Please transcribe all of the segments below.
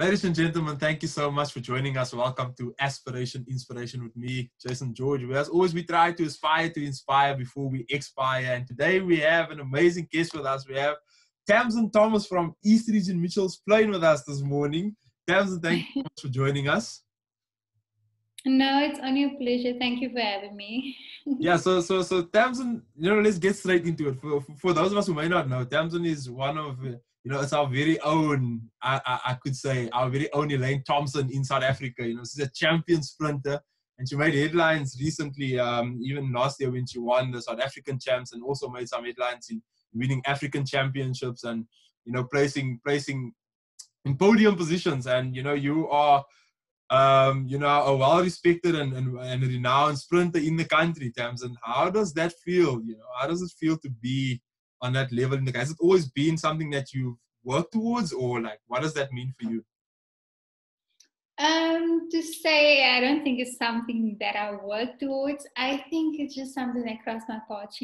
Ladies and gentlemen, thank you so much for joining us. Welcome to Aspiration Inspiration with me, Jason George. As always, we try to aspire to inspire before we expire. And today we have an amazing guest with us. We have Tamzin Thomas from East Region Mitchell's Plain with us this morning. Tamzin, thank you so much for joining us. No, it's only a pleasure. Thank you for having me. Yeah, so Tamzin, let's get straight into it. For those of us who may not know, Tamzin is one of, it's our very own, I could say, our very own Elaine Thompson in South Africa. She's a champion sprinter, and she made headlines recently, even last year when she won the South African champs, and also made some headlines in winning African championships and, placing in podium positions. And, you are... a well-respected and renowned sprinter in the country, Tamzin. How does that feel? How does it feel to be on that level? Has it always been something that you've worked towards, or what does that mean for you? To say, I don't think it's something that I work towards. I think it's just something that crossed my path.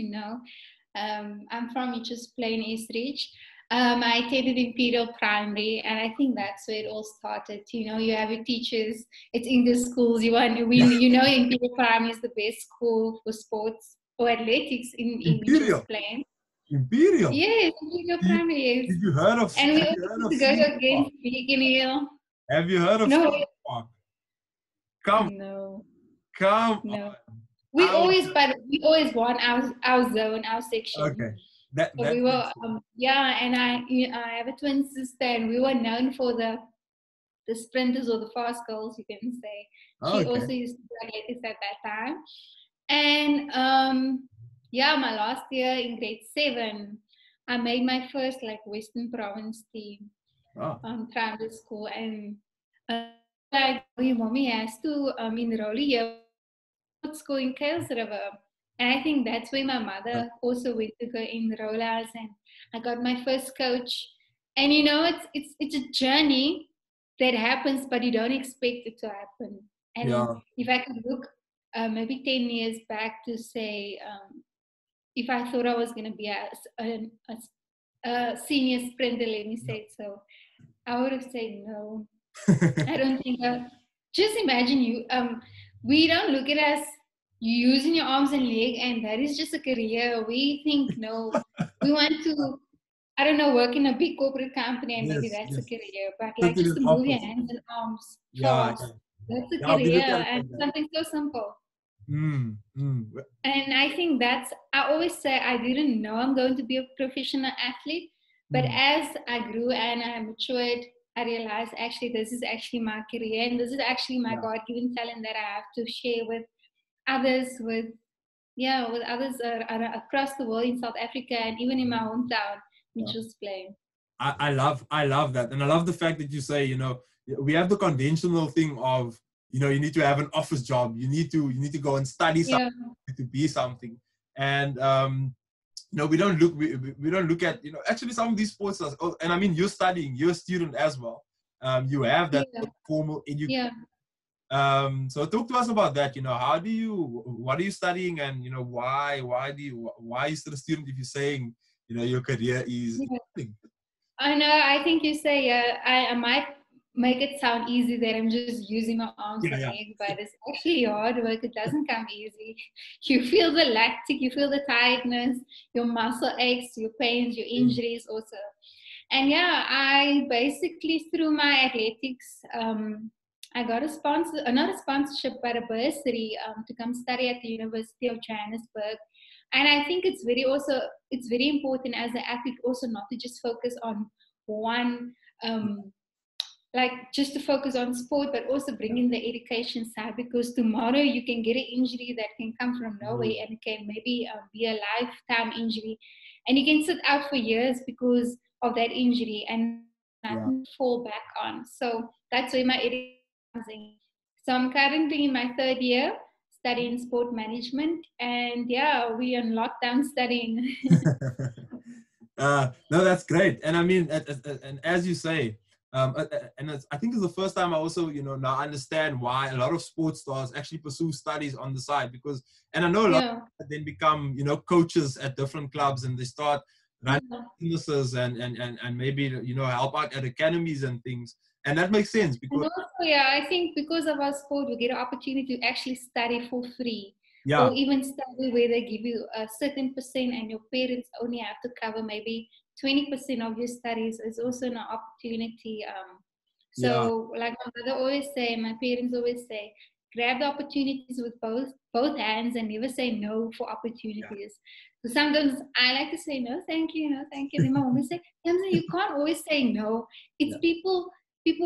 I'm from Mitchell's Plain, Eastridge. I attended Imperial Primary, and I think that's where it all started. You have your teachers, it's English schools, you want to win. Imperial Primary is the best school for sports, for athletics in Imperial Plain. Imperial? Yes, Imperial Primary is. Did you heard of And we also used to go against Biggin. Have you heard of Access Park? Come on. We always won our zone, our section. Okay. That we were, and I have a twin sister, and we were known for the sprinters or the fast girls, you can say. She also used to do athletics at that time. And my last year in grade 7, I made my first Western Province team on primary school, and mommy has to enroll you at school in Kuils River. And I think that's where my mother also went to go enroll us, and I got my first coach. And it's a journey that happens, but you don't expect it to happen. And if I could look maybe 10 years back to say, if I thought I was going to be a senior sprinter, let me say it so, I would have said no. I don't think. Just imagine you. We don't look at us. You're using your arms and leg, and that is just a career. We think, no, we want to, work in a big corporate company, and maybe that's a career. But just to move your hands and arms, that's a career, and something so simple. And I think I always say I didn't know I'm going to be a professional athlete, but as I grew and I matured, I realized this is actually my career, and this is actually my God-given talent that I have to share with others, across the world, in South Africa, and even in my hometown, which was playing. I love that, and I love the fact that you say, we have the conventional thing of, you need to have an office job, you need to go and study something to be something, and we don't look at some of these sports, and I mean you're studying, you're a student as well, you have that formal education. So talk to us about that. What are you studying, and why are you still a student if you're saying your career is nothing? I know. I think you say I might make it sound easy that I'm just using my arms and legs, but it's actually hard work. It doesn't come easy. You feel the lactic, you feel the tiredness, your muscle aches, your pains, your injuries also. And I basically through my athletics I got a sponsor, not a sponsorship, but a bursary to come study at the University of Johannesburg. And I think it's very important as an athlete also not to just focus on one, just to focus on sport, but also bring in the education side, because tomorrow you can get an injury that can come from nowhere and it can maybe be a lifetime injury. And you can sit out for years because of that injury and fall back on. So that's where my education. So I'm currently in my 3rd year studying sport management, and we're in lockdown studying. No, that's great. And I mean, and as you say, and I think it's the first time I also, now understand why a lot of sports stars actually pursue studies on the side, because, and I know a lot of them then become, coaches at different clubs, and they start run businesses and maybe, you know, help out at academies and things. And that makes sense because also, yeah, I think because of our sport, you get an opportunity to actually study for free. Yeah. Or even study where they give you a certain percent and your parents only have to cover maybe 20% of your studies is also an opportunity. So yeah. Like my mother always say, my parents always say, grab the opportunities with both hands and never say no for opportunities. Yeah. So sometimes I like to say, no, thank you, no, thank you. Then my mom will say, you can't always say no. It's people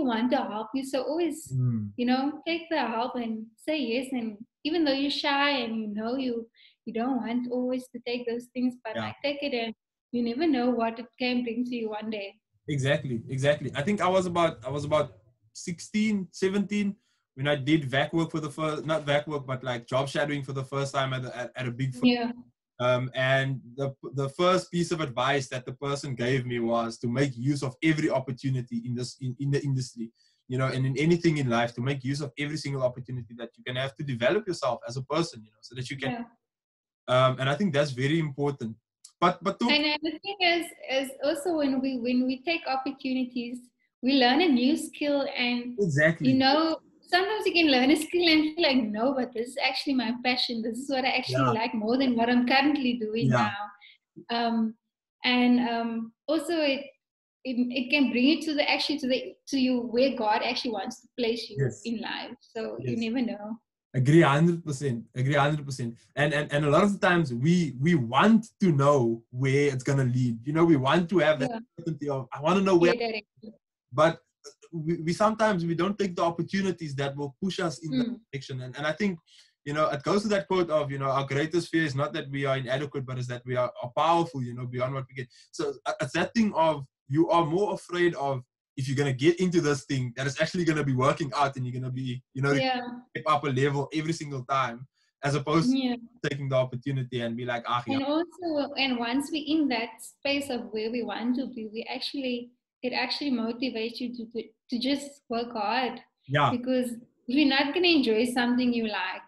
want to help you. So always, you know, take the help and say yes. And even though you're shy and you know you don't want always to take those things, but like take it and you never know what it can bring to you one day. Exactly. I think I was about 16, 17 when I did vac work for the first, not vac work, but like job shadowing for the first time at a big firm. Yeah. And the first piece of advice that the person gave me was to make use of every opportunity in the industry, you know, and in anything in life, to make use of every single opportunity that you can have to develop yourself as a person, you know, so that you can. Yeah. And I think that's very important. But and the thing is also when we take opportunities, we learn a new skill and you know, sometimes you can learn a skill and feel like, no, but this is actually my passion. This is what I actually like more than what I'm currently doing now. Also it can bring you to the you where God actually wants to place you in life. So you never know. Agree 100%. And a lot of the times we want to know where it's gonna lead. You know, we want to have that certainty of I want to know where. But we sometimes we don't take the opportunities that will push us in that direction. And I think, you know, it goes to that quote of, you know, our greatest fear is not that we are inadequate, but is that we are powerful, you know, beyond what we get. So it's that thing of you are more afraid of if you're going to get into this thing that is actually going to be working out and you're going to be, you know, step up a level every single time, as opposed to taking the opportunity and be like, And also, and once we're in that space of where we want to be, we actually, it actually motivates you to just work hard. Yeah. Because you're not going to enjoy something you like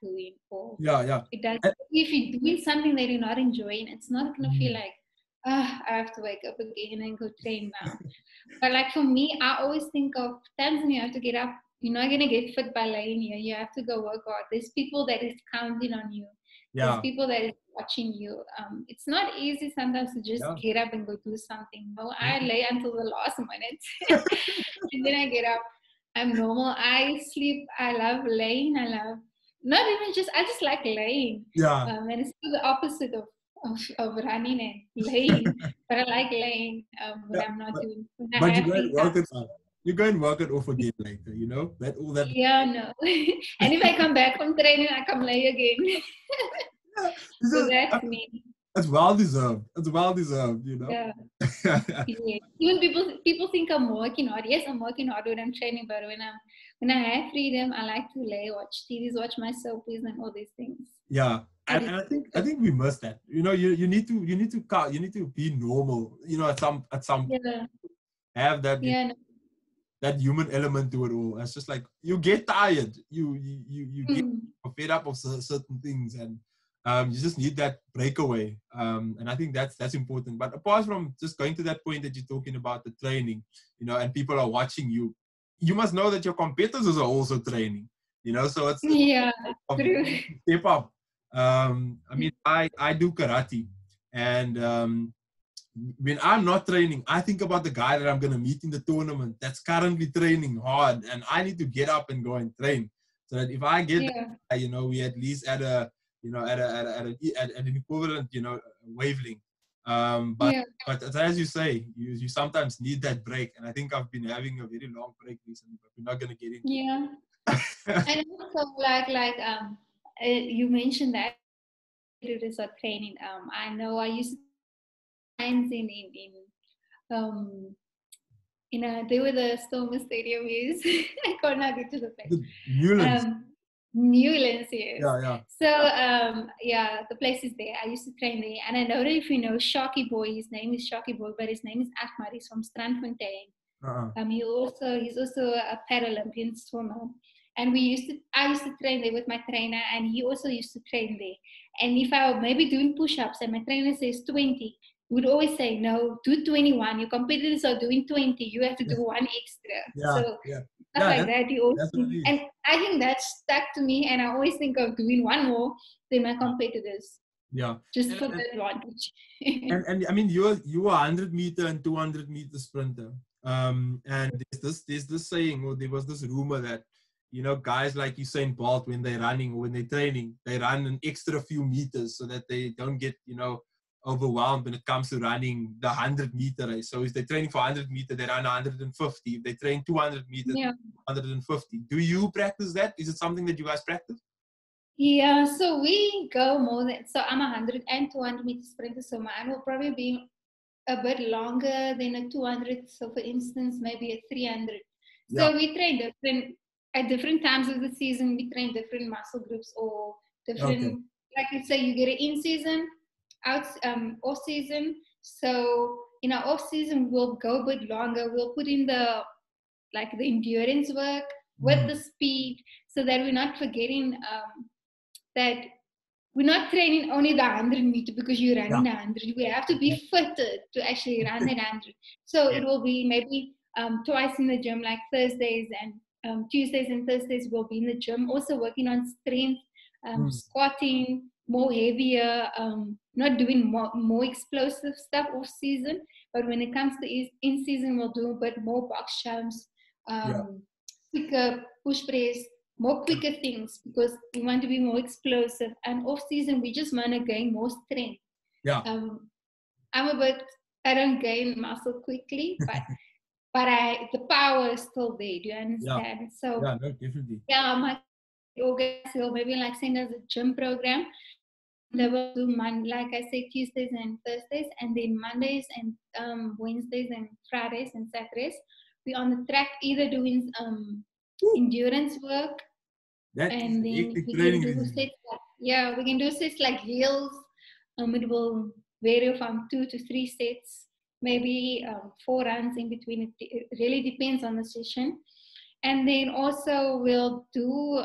doing. Or it does. If you're doing something that you're not enjoying, it's not going to feel like, I have to wake up again and go train now. But like for me, I always think of times when you have to get up. You're not going to get fit by laying here. You have to go work hard. There's people that is counting on you. Yeah. There's people that is watching you. It's not easy sometimes to just get up and go do something. No, I lay until the last minute. And then I get up. I'm normal. I sleep. I love laying. I love, not even just, I just like laying. Yeah. And it's the opposite of running and laying, but I like laying when I'm not doing. But you go and work it out. You go and work it off again later, you know? That all that. Yeah, no. And if I come back from training, I come lay again. So that's me. It's well deserved. You know. Yeah. Even people think I'm working hard. Yes, I'm working hard when I'm training, but when I have freedom, I like to lay, watch TVs, watch my soapies, and all these things. Yeah. And I think we miss that. You know, you need to be normal. You know, at some have that that human element to it all. It's just like you get tired, you get fed up of certain things, and you just need that breakaway. And I think that's important. But apart from just going to that point that you're talking about the training, you know, and people are watching you, you must know that your competitors are also training. You know, so it's step up. I mean, I do karate, and when I'm not training, I think about the guy that I'm going to meet in the tournament that's currently training hard, and I need to get up and go and train so that if I get there, you know, we at least at an equivalent, you know, wavelength. But as you say, you sometimes need that break, and I think I've been having a very long break recently, but we're not going to get into it. And also you mentioned that competitors are training. I know I used to they were the Stormer Stadium years. I could not get to the place. Newlands, yes. Yeah. So, the place is there. I used to train there. And I know that if you know Sharky Boy, his name is Sharky Boy, but his name is Ahmad. He's from Strandfontein. He's also a Paralympian swimmer. And I used to train there with my trainer, and he also used to train there. And if I were maybe doing push-ups and my trainer says 20, would always say, no, do 21. Your competitors are doing 20. You have to do one extra. Stuff like that. You always think, and I think that stuck to me. And I always think of doing one more than my competitors. Yeah. Just for the advantage. and I mean, you are 100 meter and 200 meter sprinter. And there's this saying, or there was this rumor that, you know, guys like Usain Bolt, when they're running or when they're training, they run an extra few meters so that they don't get, you know, overwhelmed when it comes to running the 100 meter race. So if they're training for 100 meter, they run 150. If they train 200 meters, 150. Do you practice that? Is it something that you guys practice? Yeah, so we go more than, so I'm 100 and 200 meter sprinter, so mine will probably be a bit longer than a 200. So for instance, maybe a 300. Yeah. So we train different, at different times of the season, we train different muscle groups or different, like you say, you get an in-season, out, off-season. So in our off-season, we'll go a bit longer. We'll put in the, like the endurance work with the speed so that we're not forgetting that we're not training only the 100 meter because you're running the 100. We have to be fitted to actually run that 100. So it will be maybe twice in the gym, like Thursdays and Tuesdays and Thursdays we'll be in the gym, also working on strength, squatting, more heavier, not doing more explosive stuff off season. But when it comes to in season, we'll do a bit more box jumps, quicker push press, more quicker things because we want to be more explosive. And off season, we just want to gain more strength. Yeah. I don't gain muscle quickly, but the power is still there. Do you understand? Yeah. So yeah, no, definitely. Yeah, my yoga, so maybe like send us a gym program. They will do like I say, Tuesdays and Thursdays, and then Mondays and Wednesdays and Fridays and Saturdays. We on the track either doing endurance work. That and is then we can do sets like, we can do sets like hills. It will vary from 2 to 3 sets. Maybe 4 runs in between. It really depends on the session. And then also we'll do,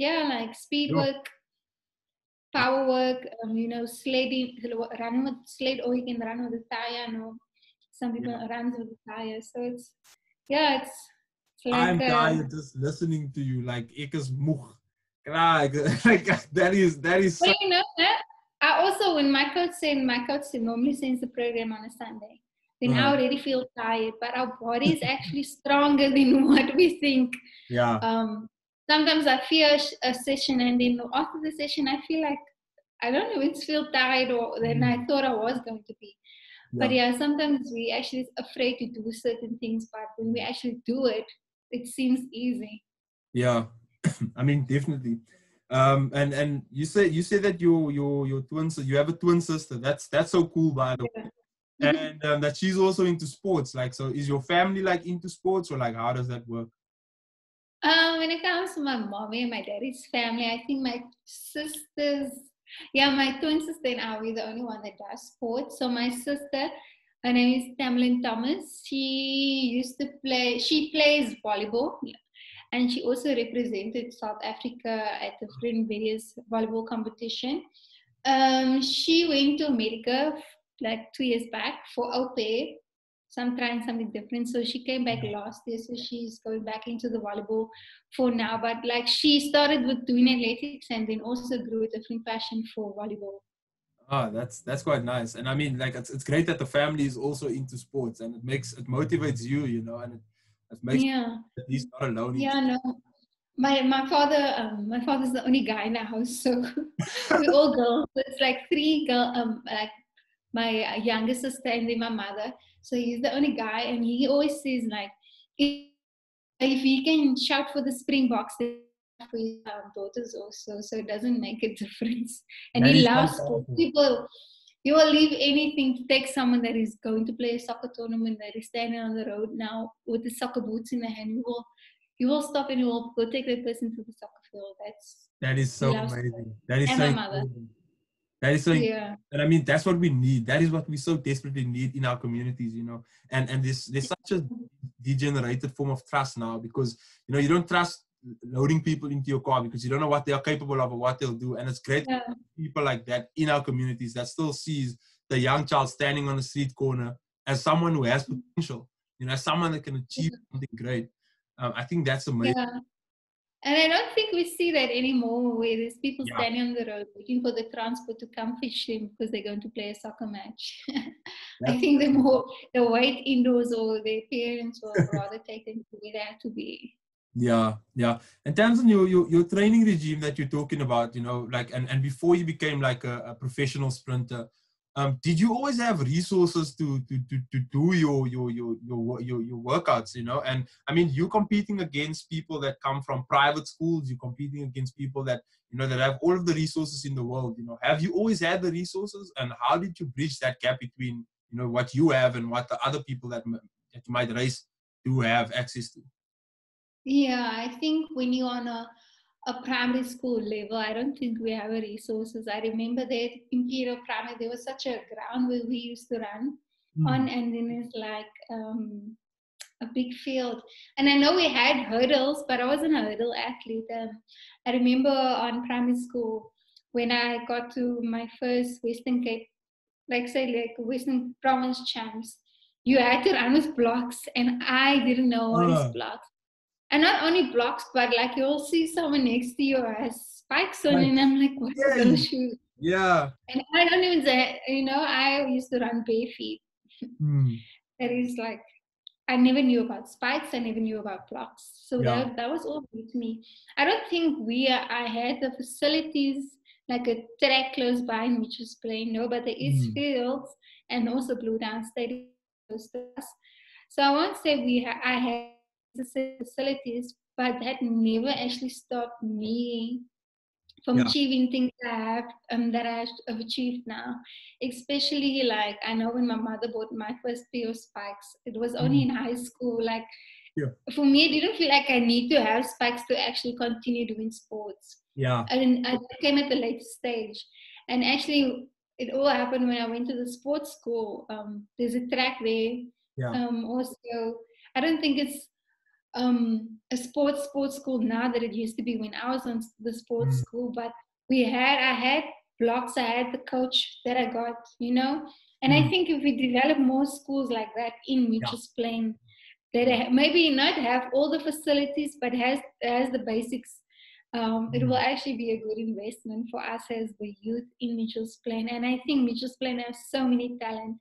like speed work, power work, sledding, run with sled, or you can run with a tire. Some people run with a tire. So it's like... I'm tired just listening to you. Like, ek is moeg. Like, that is... Well, you know that? I also, when my coach said normally sends the program on a Sunday, then I already feel tired, but our body is actually stronger than what we think. Yeah. Sometimes I fear a session, and then after the session, I feel like, I don't know, it's feel tired or than I thought I was going to be. Yeah. But yeah, sometimes we actually afraid to do certain things, but when we actually do it, it seems easy. Yeah, I mean, definitely. And you say that your twins, you have a twin sister. That's so cool, by the way. And that she's also into sports. Like, so is your family like into sports, or like how does that work? When it comes to my mommy and my daddy's family, I think my sisters, my twin sister and I, we're the only one that does sports. So my sister, her name is Tamlin Thomas. She plays volleyball. And she also represented South Africa at different various volleyball competition. She went to America like 2 years back for au pair, some trying something different. So she came back last year. So she's going back into the volleyball for now. But like she started with doing athletics and then also grew a different passion for volleyball. Ah, that's quite nice. And I mean, like it's great that the family is also into sports, and it motivates you, and he's not alone. Yeah, no. My father, my father's the only guy in our house, so we all girls. So it's like 3 girls, like my younger sister and then my mother. So he's the only guy, and he always says like, if he can shout for the Springboks, then for his daughters also. So it doesn't make a difference, and he loves people. You will leave anything to take someone that is going to play a soccer tournament, that is standing on the road now with the soccer boots in the hand. You will stop and you will go take that person to the soccer field. That is so amazing. Sport. That is and so my mother. That is so and I mean, that's what we need. That is what we so desperately need in our communities, And there's such a degenerated form of trust now because you don't trust loading people into your car because you don't know what they are capable of or what they'll do. And it's great people like that in our communities that still sees the young child standing on the street corner as someone who has potential, you know, someone that can achieve something great. I think that's amazing. Yeah. And I don't think we see that anymore, where there's people standing on the road waiting for the transport to come fish them because they're going to play a soccer match. I think they'll wait indoors, or their parents will rather take them to where they have to be. Yeah, yeah. And Tamzin, your training regime that you're talking about, you know, like, and before you became like a professional sprinter, did you always have resources to do your workouts, you know? And I mean, you're competing against people that come from private schools, you're competing against people that, you know, that have all of the resources in the world, you know. Have you always had the resources, and how did you bridge that gap between, you know, what you have and what the other people that you might race do have access to? Yeah, I think when you're on a primary school level, I don't think we have resources. I remember that Imperial Primary, there was such a ground where we used to run on, and then it's like a big field. And I know we had hurdles, but I wasn't a hurdle athlete. I remember on primary school, when I got to my first Western Cape, Western Province champs, you had to run with blocks, and I didn't know what is blocks. And not only blocks, but like you'll see someone next to you has spikes on, and I'm like, what are those shoes? Yeah. And I don't even say, you know, I used to run bare feet. That is like, I never knew about spikes. I never knew about blocks. So that was all with me. I don't think I had the facilities, like a track close by in Mitchell's Plain. No, but there is fields, and also Blue Downs Stadium. So I won't say I had facilities, but that never actually stopped me from achieving things that I've achieved now. Especially, like, I know when my mother bought my first pair of spikes, it was only in high school. Like, for me, it didn't feel like I need to have spikes to actually continue doing sports. Yeah, and I came at the later stage, and actually, it all happened when I went to the sports school. There's a track there. Yeah. Also, I don't think it's a sports school now that it used to be when I was on the sports school, but I had blocks, I had the coach that I got, you know. And I think if we develop more schools like that in Mitchell's Plain, that maybe not have all the facilities but has the basics, it will actually be a good investment for us as the youth in Mitchell's Plain. And I think Mitchell's Plain has so many talent.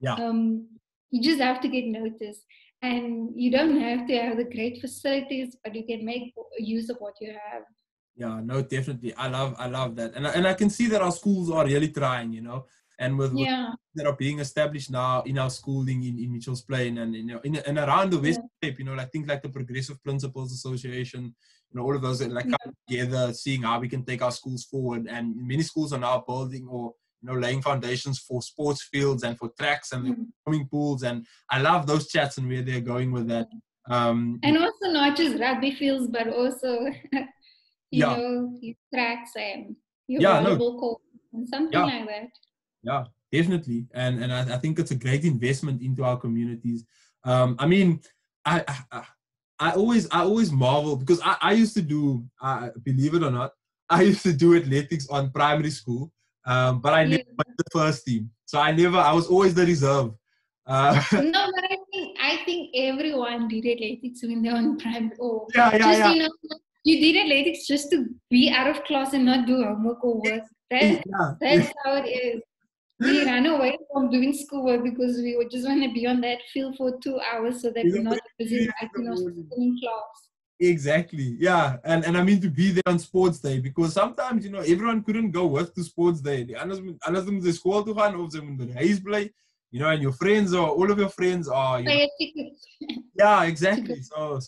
You just have to get noticed. And you don't have to have the great facilities, but you can make use of what you have. Yeah, no, definitely. I love that. And I can see that our schools are really trying, you know, and with that are being established now in our schooling in Mitchell's Plain, and, you know, and around the West Cape, you know, like things like the Progressive Principals Association, you know, all of those that like come together, seeing how we can take our schools forward. And many schools are now building or, you know, laying foundations for sports fields and for tracks and swimming pools. And I love those chats and where they're going with that. And also not just rugby fields, but also, you know, your tracks and your volleyball court and something like that. Yeah, definitely. And I think it's a great investment into our communities. I mean, I always marvel because I used to do, believe it or not, I used to do athletics on primary school. But I never played the first team, so I was always the reserve. No, but I think everyone did athletics when they were in primary. You know, you did athletics just to be out of class and not do homework or work. That's how it is. We ran away from doing schoolwork because we would just want to be on that field for 2 hours so that we're not busy in class. Exactly. Yeah. And I mean, to be there on sports day, because sometimes, you know, everyone couldn't go with to sports day. They school to run or they play, you know, and your friends or all of your friends are, you know, yeah, exactly. So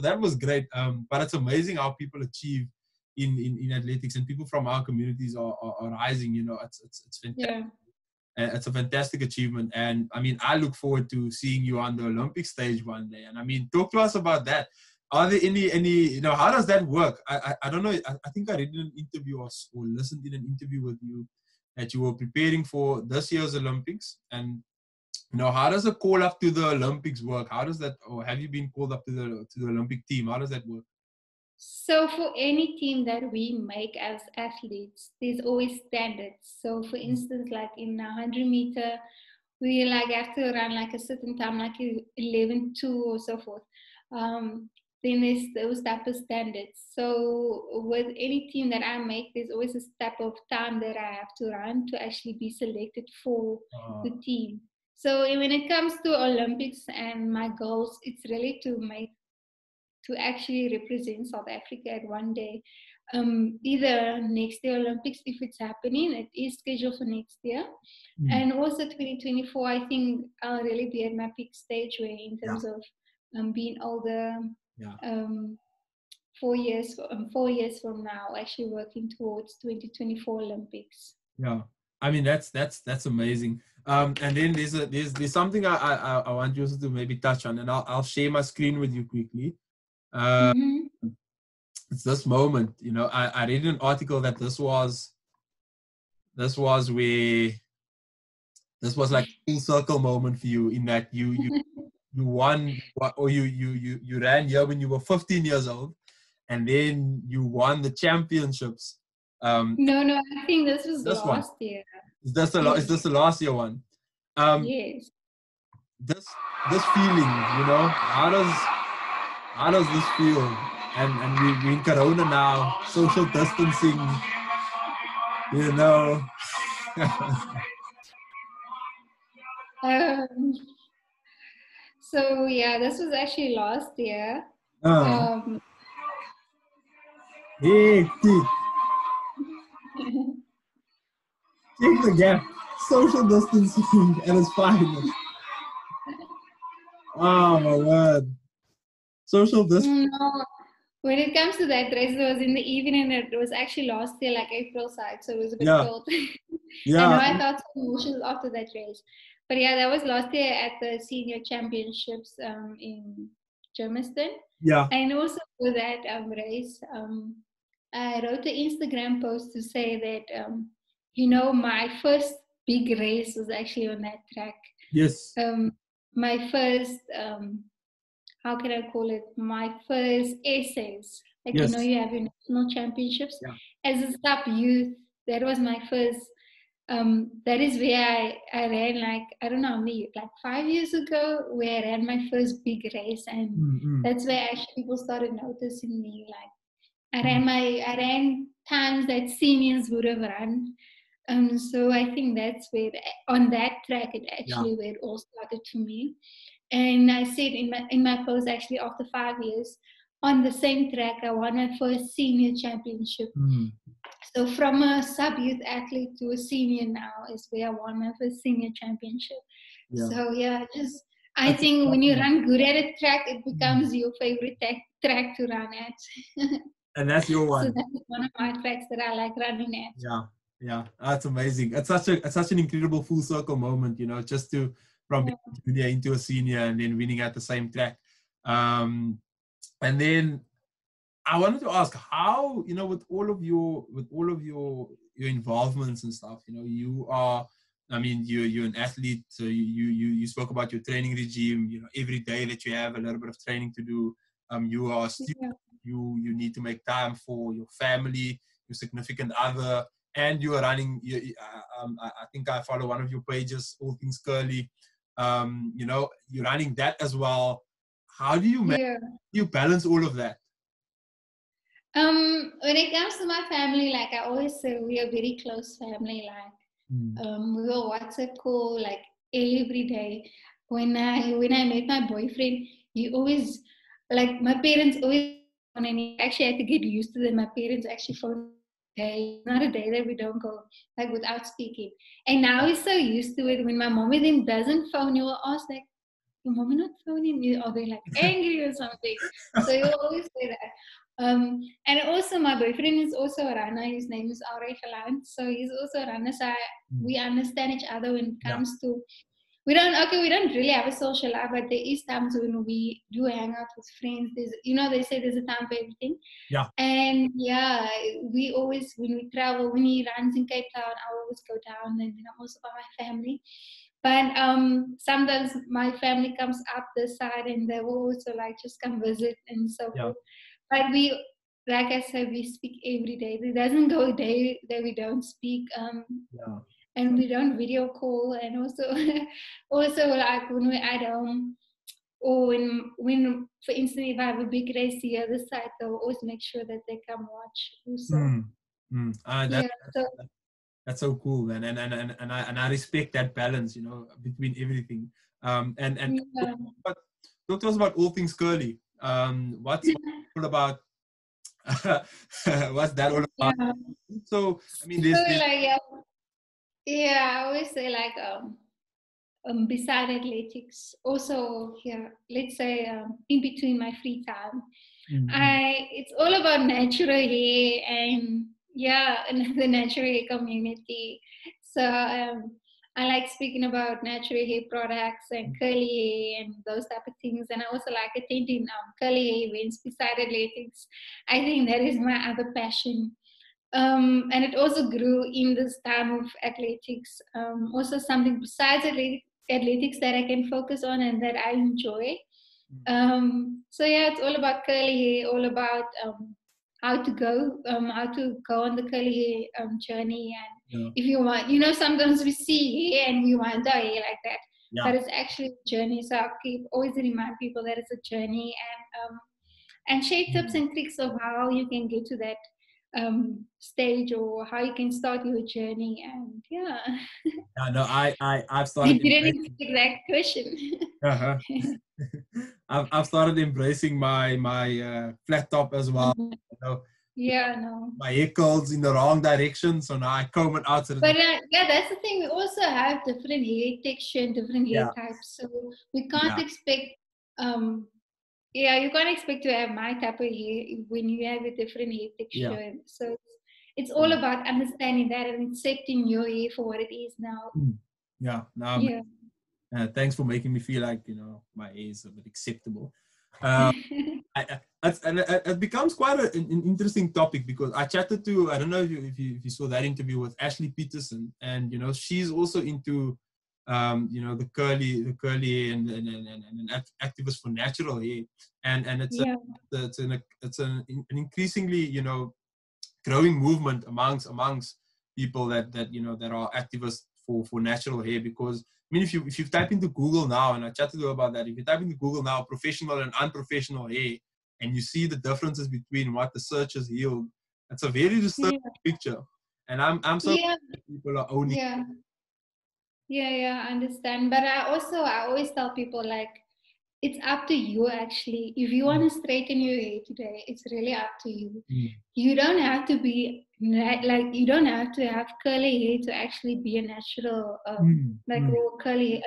that was great. But it's amazing how people achieve in athletics, and people from our communities are rising, you know, it's fantastic. Yeah. It's a fantastic achievement. And I mean, I look forward to seeing you on the Olympic stage one day. And I mean, talk to us about that. Are there any you know, how does that work? I don't know. I think I read in an interview or listened in an interview with you that you were preparing for this year's Olympics. And, you know, how does a call up to the Olympics work? How does that, or have you been called up to the Olympic team? How does that work? So for any team that we make as athletes, there's always standards. So for instance, like in a 100 meter, we like have to run like a certain time, like 11:02 or so forth. Then there's those type of standards. So with any team that I make, there's always a type of time that I have to run to actually be selected for the team. So when it comes to Olympics and my goals, it's really to actually represent South Africa at one day, either next year Olympics, if it's happening, it is scheduled for next year. And also 2024, I think I'll really be at my peak stage where in terms of being older, 4 years from now, actually working towards 2024 Olympics. Yeah, I mean, that's amazing. And then there's something I want you to maybe touch on, and I'll share my screen with you quickly. It's this moment, you know, I read an article that this was like a full circle moment for you, in that you won, or you ran here when you were 15 years old, and then you won the championships. No, I think this was last year. Is this the last year one? Yes. This feeling, you know, how does this feel? And we're in Corona now, social distancing, you know. So yeah, this was actually last year. Take the gap, social distancing, and it's fine. Oh my word. Social distancing. No, when it comes to that race, it was in the evening, and it was actually last year, like April side, so it was a bit cold. I felt some emotions after that race. But yeah, that was last year at the senior championships in Germiston. Yeah. And also for that race, I wrote an Instagram post to say that, you know, my first big race was actually on that track. Yes. My first... how can I call it? My first essays. Like, you know, you have your national championships. Yeah. As a sub-youth, that was my first, that is where I ran, like, I don't know how many, like 5 years ago, where I ran my first big race. And that's where actually people started noticing me. Like, I ran times that seniors would have run. So I think that's where, on that track, it actually where it all started for me. And I said in my post, actually, after 5 years, on the same track, I won my first senior championship. So from a sub-youth athlete to a senior now is where I won my first senior championship. Yeah. So, yeah, I think when you run good at a track, it becomes your favorite track to run at. And that's your one. So that's one of my tracks that I like running at. Yeah, that's amazing. It's such an incredible full circle moment, you know, just to... from being a junior into a senior and then winning at the same track. And then I wanted to ask how, you know, with all of your involvements and stuff, you know, you are, I mean, you're an athlete, so you spoke about your training regime, you know, every day that you have a little bit of training to do. You are a student, you need to make time for your family, your significant other, and you are running, I think I follow one of your pages, All Things Curly. You know, you're running that as well. How do you you balance all of that? When it comes to my family, like I always say, we are a very close family. Like we will WhatsApp call like every day. When I met my boyfriend, he always, like my parents always, and I actually had to get used to them. My parents actually phoned. Day, not a day that we don't go like without speaking. And now he's so used to it. When my mommy then doesn't phone, you will ask like, "Your mommy not phoning you?" Or they're like angry or something. So you always say that. And also my boyfriend is also a runner. His name is Aurealan, so he's also a runner. So we understand each other when it comes to. We don't really have a social life, but there is times when we do hang out with friends. There's, you know, they say there's a time for everything. Yeah. And yeah, we always, when we travel, when he runs in Cape Town, I always go down, and then I'm also by my family. But sometimes my family comes up this side and they will also like just come visit and so forth. But we like I say, we speak every day. There doesn't go a day that we don't speak. No. And we don't video call, and also like when we're at home, or when for instance, if I have a big race here, this side, they'll always make sure that they come watch. Also. That's so cool, man. And I respect that balance, you know, between everything. Talk to us about All Things Curly. What's all about? What's that all about? Yeah. So I mean, I always say like beside athletics, also here, let's say in between my free time, it's all about natural hair and the natural hair community. So I like speaking about natural hair products and curly hair and those type of things. And I also like attending curly hair events beside athletics. I think that is my other passion. And it also grew in this time of athletics. Also something besides athletics that I can focus on and that I enjoy. It's all about curly hair, all about how to go on the curly hair journey. And if you want, you know, sometimes we see hair and we want our hair like that, but it's actually a journey. So I always remind people that it's a journey, and share tips and tricks of how you can get to that stage, or how you can start your journey. And I've started. You didn't expect that question. I've started embracing my flat top as well. You know, my hair curls in the wrong direction, so now I comb it out. That's the thing. We also have different hair texture and different hair types, so we can't expect. You can't expect to have my type of hair when you have a different hair texture. So it's all about understanding that and accepting your hair for what it is now. Thanks for making me feel like, you know, my hair is a bit acceptable. It becomes quite an interesting topic, because I chatted to, I don't know if you saw that interview with Ashley Peterson, and, you know, she's also into the curly hair, and an activist for natural hair, and it's an increasingly, you know, growing movement amongst people that you know, that are activists for natural hair. Because I mean, if you type into Google now, and I chatted to her about that, if you type into Google now professional and unprofessional hair, and you see the differences between what the searchers yield, it's a very disturbing picture, and I'm so people are owning it. I understand. But I always tell people, like, it's up to you, actually. If you want to straighten your hair today, it's really up to you. You don't have to be, like, you don't have to have curly hair to actually be a natural, a natural curly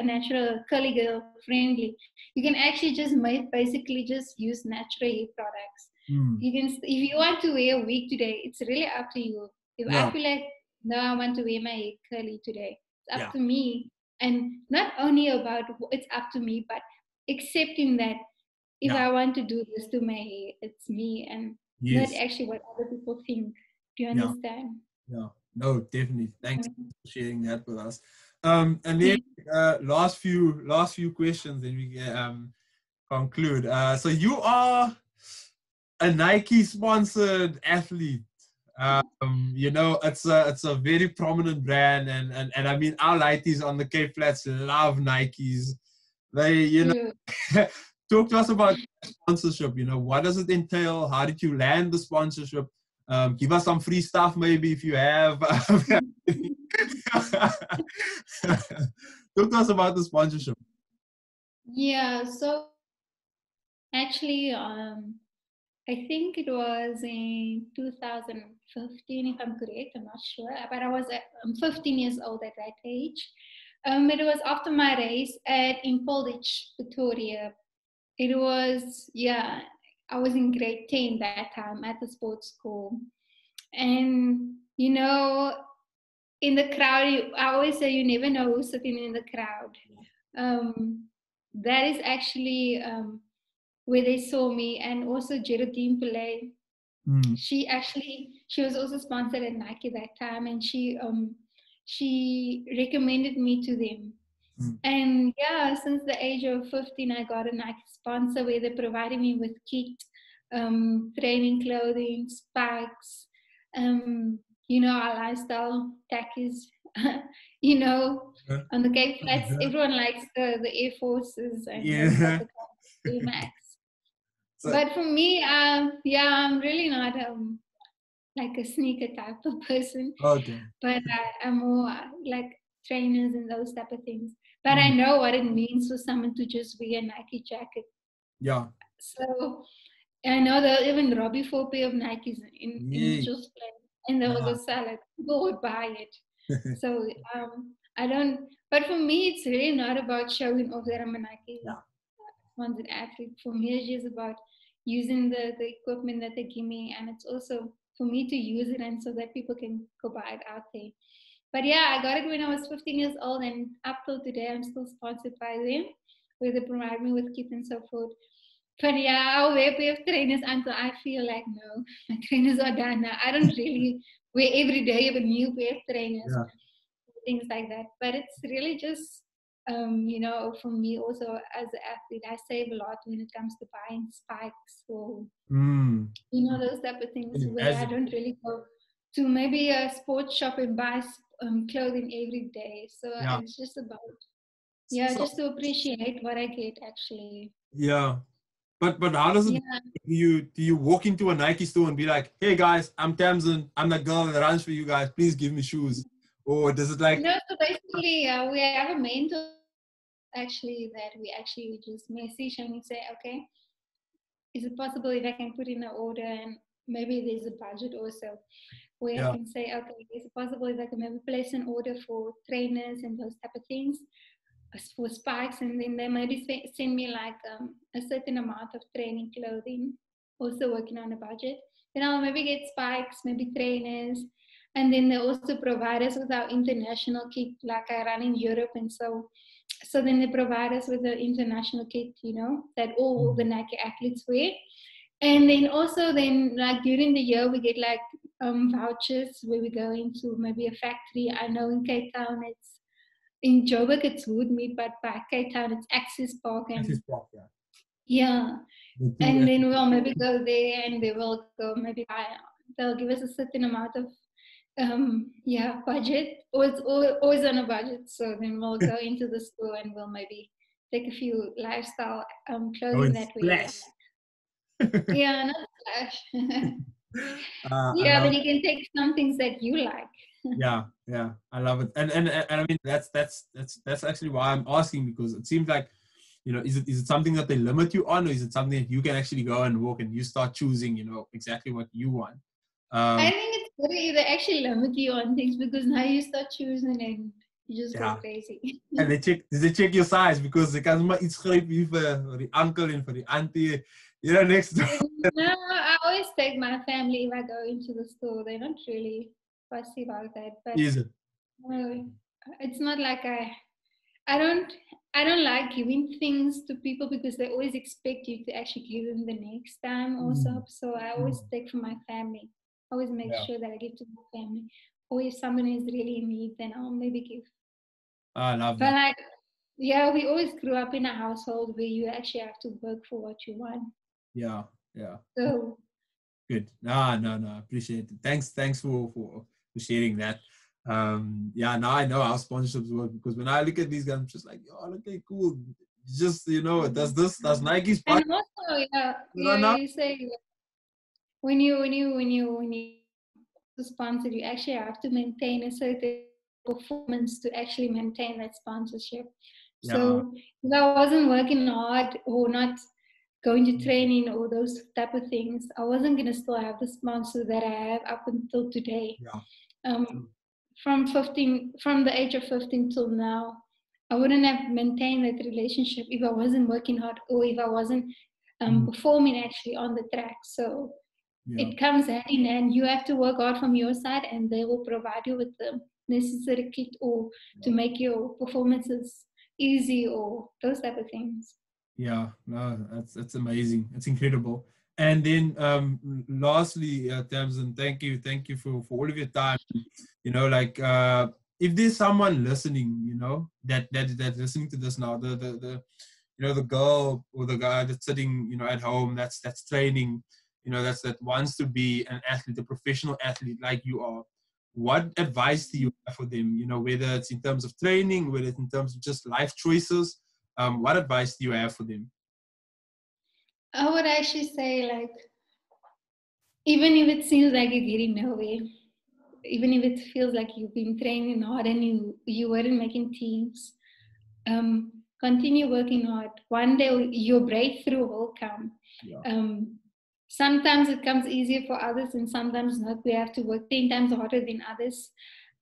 girl friendly. You can actually just basically just use natural hair products. You can, if you want to wear a wig today, it's really up to you. If I feel like, no, I want to wear my hair curly today, up to me. And not only about it's up to me, but accepting that if I want to do this to my hair, it's me, and not actually what other people think. Do you understand? No, definitely. Thanks for sharing that with us. And then last few questions, and we conclude. So you are a Nike sponsored athlete. You know, it's a very prominent brand, and I mean, our lighties on the Cape Flats love Nikes. They, you know, talk to us about sponsorship. You know, what does it entail? How did you land the sponsorship? Give us some free stuff, maybe, if you have. Talk to us about the sponsorship. Yeah. So actually, I think it was in 2015, if I'm correct, I'm not sure, but I was 15 years old at that age. It was after my race in Polish, Pretoria. It was, I was in grade 10 that time at the sports school. And, you know, in the crowd, I always say you never know who's sitting in the crowd. That is actually... where they saw me, and also Geraldine Pillay. She was also sponsored at Nike that time, and she recommended me to them. And since the age of 15, I got a Nike sponsor where they provided me with kit, training clothing, spikes, our lifestyle tackies, on the Cape Flats, everyone likes the Air Forces and the Max. So, but for me, I'm really not like a sneaker type of person. Okay. But I'm more like trainers and those type of things. But I know what it means for someone to just wear a Nike jacket. Yeah. So I know that even Robbie four pair of Nikes in Mitchell's Plain, and there was a salad. People would buy it. So I don't. But for me, it's really not about showing off that I'm a Nike. Yeah. One's an athlete. For me, it's just about using the equipment that they give me, and it's also for me to use it, and so that people can go buy it out there. But I got it when I was 15 years old, and up till today, I'm still sponsored by them, where they provide me with kit and so forth. But I'll wear a pair of trainers until I feel like, no, my trainers are done now. I don't really wear every day a new pair of trainers, things like that. But it's really just, for me also as an athlete, I save a lot when it comes to buying spikes or, those type of things where I don't really go to maybe a sports shop and buy clothing every day. So it's just about, just to appreciate what I get actually. Yeah. But how does it do you walk into a Nike store and be like, hey guys, I'm Tamzin, I'm the girl that runs for you guys, please give me shoes? Or does it like... No, so basically we have a mentor actually that we actually just message and we say, okay, is it possible if I can put in an order, and maybe there's a budget also where I can say, okay, is it possible if I can maybe place an order for trainers and those type of things, for spikes, and then they maybe send me like a certain amount of training clothing, also working on a budget. Then I'll maybe get spikes, maybe trainers, and then they also provide us with our international kit, like I run in Europe, and so then they provide us with the international kit, that all the Nike athletes wear. And then also then like during the year we get like vouchers where we go into maybe a factory. I know in Cape Town in Joburg it's Woodmead, but by Cape Town it's Access Park. Access Park, and then we'll maybe go there, and they will go maybe they'll give us a certain amount of budget. It's always on a budget, so then we'll go into the store and we'll maybe take a few lifestyle clothing that we have. Not flash. But you can take some things that you like. I love it, and I mean that's actually why I'm asking, because it seems like, is it something that they limit you on, or is it something that you can actually go and walk and you start choosing, exactly what you want? I think it's good if they actually limit you on things, because now you start choosing and you just go crazy. And they check your size, because they can't make it for the uncle and for the auntie. Next door. No, I always take my family if I go into the store. They're not really fussy about that. But it's not like I don't like giving things to people, because they always expect you to actually give them the next time also. So I always take from my family. I always make sure that I give to my family. Or if someone is really in need, then I'll maybe give. I love that. We always grew up in a household where you actually have to work for what you want. So good. No, I appreciate it. Thanks for sharing that. Now I know how sponsorships work, because when I look at these guys, I'm just like, okay, cool. Just does Nike's part. And also, you say when you sponsor, you actually have to maintain a certain performance to actually maintain that sponsorship. So if I wasn't working hard or not going to training or those type of things, I wasn't going to still have the sponsor that I have up until today. From the age of 15 till now, I wouldn't have maintained that relationship if I wasn't working hard or if I wasn't performing actually on the track. So it comes hand in hand. You have to work hard from your side, and they will provide you with the necessary kit or to make your performances easy or those type of things. That's amazing. It's incredible. And then lastly, Tamzin, thank you for all of your time. If there's someone listening, that's listening to this now, you know, the girl or the guy that's sitting, you know, at home, that's training, you know, that wants to be an athlete, a professional athlete like you are, what advice do you have for them? You know, whether it's in terms of training, whether it's in terms of just life choices, what advice do you have for them? I would actually say, like, even if it seems like you're getting nowhere, even if it feels like you've been training hard and you weren't making teams, continue working hard. One day your breakthrough will come. Yeah. Sometimes it comes easier for others and sometimes not. We have to work 10 times harder than others.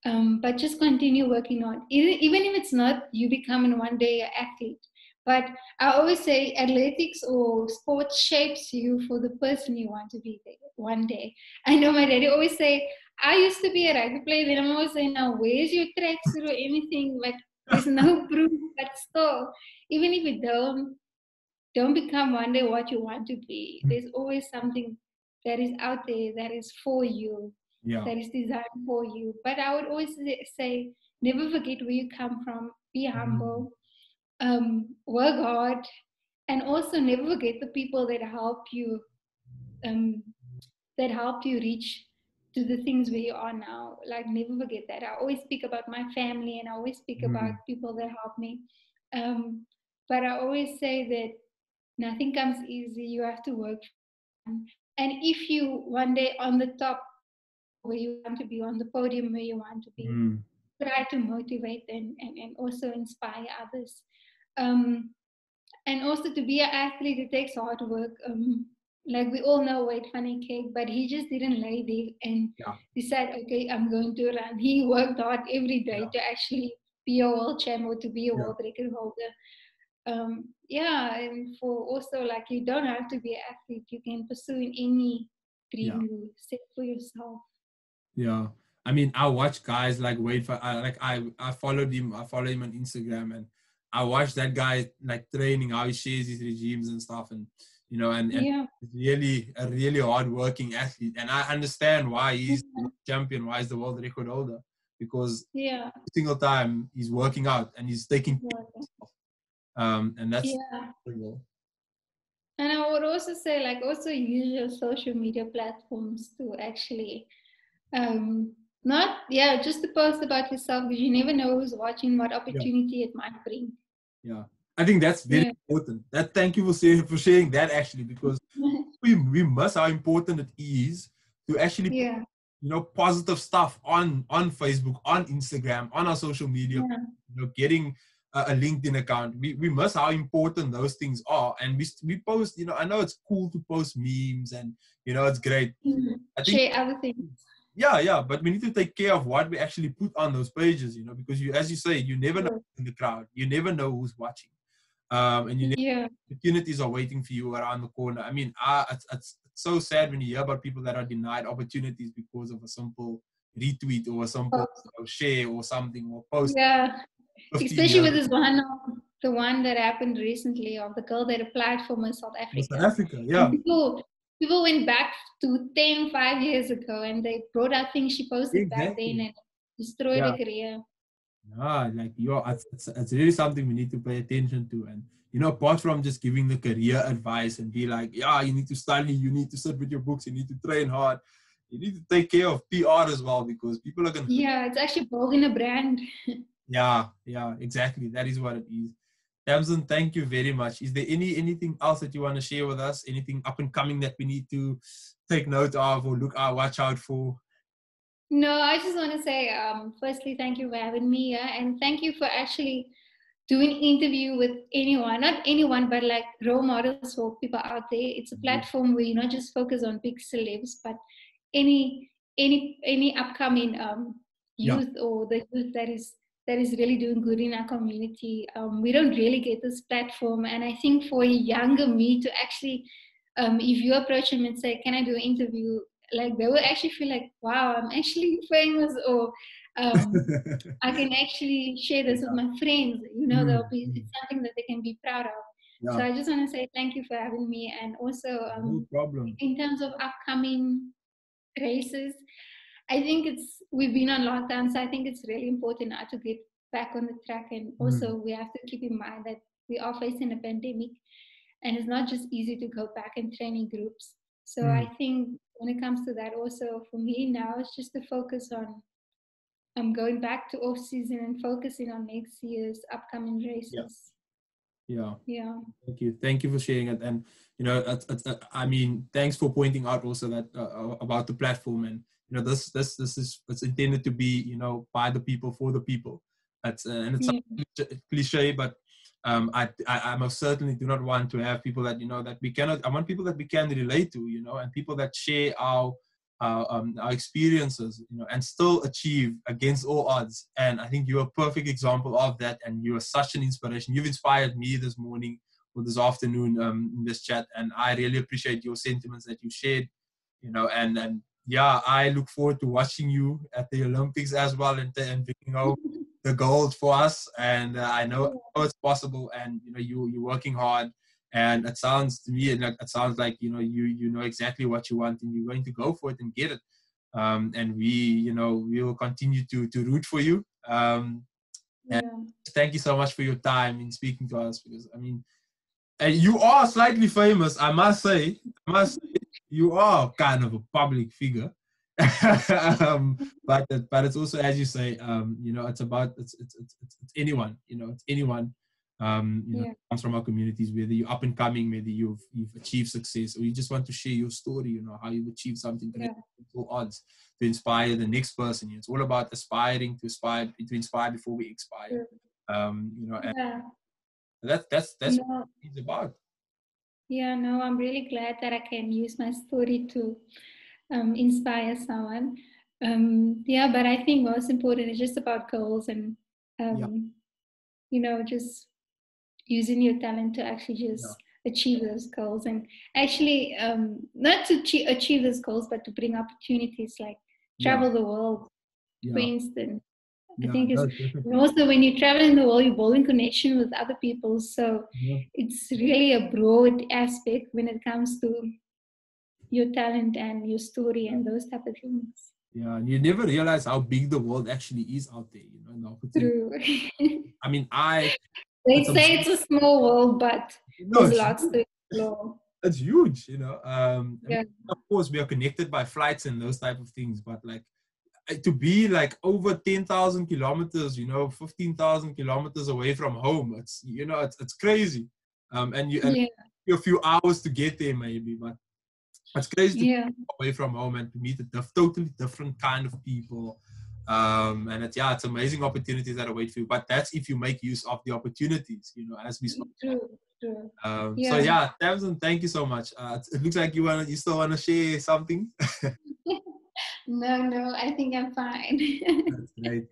But just continue working hard. Even if it's not, you becoming one day an athlete. But I always say athletics or sports shapes you for the person you want to be one day. I know my daddy always say, I used to be a rugby player, then I'm always saying, now where's your tracksuit or anything? But there's no proof, but still, even if you don't become one day what you want to be, there's always something that is out there that is for you, yeah, that is designed for you. But I would always say, never forget where you come from, be humble, work hard, and also never forget the people that help you reach to the things where you are now. Like, never forget that. I always speak about my family and I always speak about people that help me. But I always say that nothing comes easy. You have to work. And if you one day on the top where you want to be, on the podium where you want to be, try to motivate and also inspire others. And also, to be an athlete, it takes hard work. Like, we all know Wayde van Niekerk, but he just didn't lay there and decide, okay, I'm going to run. He worked hard every day to actually be a world champ or to be a world record holder. And for also, like, you don't have to be an athlete. You can pursue in any dream you set for yourself. Yeah. I mean, I watch guys like Wayde. I followed him. I follow him on Instagram, and I watch that guy, like, training, how he shares his regimes and stuff, and you know, and really a really hard-working athlete. And I understand why he's the champion, why he's the world record holder, because every single time he's working out and he's taking and that's incredible. And I would also say, like, also use your social media platforms to actually just to post about yourself, because you never know who's watching, what opportunity it might bring. Yeah. I think that's very important. Thank you for sharing that, actually, because we must how important it is to actually put, you know, positive stuff on Facebook, on Instagram, on our social media, you know, getting a LinkedIn account. We must how important those things are. And we post, you know, I know it's cool to post memes and, you know, it's great. I think, share other things. Yeah. But we need to take care of what we actually put on those pages, you know, because you, as you say, you never know in the crowd. You never know who's watching. And you know, opportunities are waiting for you around the corner. I mean, it's so sad when you hear about people that are denied opportunities because of a simple retweet or a simple share or something or post. Yeah, especially with this one, the one that happened recently of the girl that applied for Miss South Africa. South Africa, yeah. People went back to 5 years ago and they brought out things she posted back then and destroyed her career. Yeah, like, it's really something we need to pay attention to. And, you know, apart from just giving the career advice and be like, you need to study, you need to sit with your books, you need to train hard, you need to take care of PR as well, because people are going to... Yeah, it's actually building a brand. yeah, exactly. That is what it is. Tamzin, thank you very much. Is there anything else that you want to share with us? Anything up and coming that we need to take note of or watch out for? No, I just want to say, firstly, thank you for having me here, and thank you for actually doing an interview with anyone, not anyone, but like role models for people out there. It's a platform where you not just focus on big celebs, but any upcoming youth or the youth that is really doing good in our community. We don't really get this platform, and I think for a younger me to actually, if you approach them and say, "Can I do an interview?" like, they will actually feel like, wow, I'm actually famous, or I can actually share this with my friends, you know, it's something that they can be proud of. So I just want to say thank you for having me, and also no problem. In terms of upcoming races, I think we've been on lockdown, so I think it's really important now to get back on the track, and also we have to keep in mind that we are facing a pandemic, and it's not just easy to go back and train in groups. So I think when it comes to that also, for me now, it's just the focus on going back to off-season and focusing on next year's upcoming races. Yeah. Thank you for sharing it. And, you know, I mean, thanks for pointing out also that about the platform. And, you know, this is, it's intended to be, you know, by the people, for the people. That's, and it's cliche, but I most certainly do not want to have people that, you know, that we cannot, I want people that we can relate to, you know, and people that share our experiences, you know, and still achieve against all odds. And I think you're a perfect example of that, and you are such an inspiration. You've inspired me this morning or this afternoon in this chat, and I really appreciate your sentiments that you shared, you know, and yeah, I look forward to watching you at the Olympics as well, and bringing home the gold for us. And I know it's possible, and you know you're working hard. And it sounds to me, it sounds like, you know, you know exactly what you want, and you're going to go for it and get it. And we will continue to root for you. And thank you so much for your time in speaking to us, because I mean, you are slightly famous, I must say. You are kind of a public figure, but it's also, as you say, you know, it's about it's anyone, you know, it's anyone. You know, comes from our communities, whether you're up and coming, whether you've achieved success, or you just want to share your story, you know, how you've achieved something great at all odds, to inspire the next person. It's all about aspiring to inspire before we expire. You know, and that's what it's about. Yeah, no, I'm really glad that I can use my story to inspire someone. But I think most important is just about goals and you know, just using your talent to actually just achieve those goals, and actually not to achieve those goals, but to bring opportunities like travel the world, for instance. I think it's, and also when you travel in the world, you're all in connection with other people. So it's really a broad aspect when it comes to your talent and your story and those type of things. Yeah, and you never realize how big the world actually is out there, you know. True. I mean, they say it's a small world, but there's lots to explore. It's huge, you know. I mean, of course, we are connected by flights and those type of things, but like to be like over 10,000 kilometers, you know, 15,000 kilometers away from home, it's, you know, it's crazy. And a few hours to get there, maybe, but it's crazy to be away from home and to meet a totally different kind of people. And it's amazing opportunities that await for you. But that's if you make use of the opportunities, you know, as we spoke. True. So Tamzin, thank you so much. It looks like you still want to share something. No, I think I'm fine.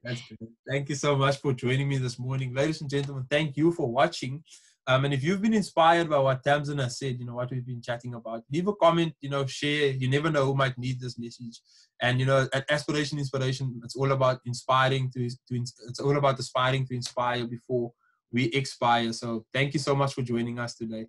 That's great. Thank you so much for joining me this morning. Ladies and gentlemen, thank you for watching. And if you've been inspired by what Tamzin has said, you know, what we've been chatting about, leave a comment, you know, share. You never know who might need this message. And, you know, at Aspiration Inspiration, it's all about aspiring to inspire before we expire. So thank you so much for joining us today.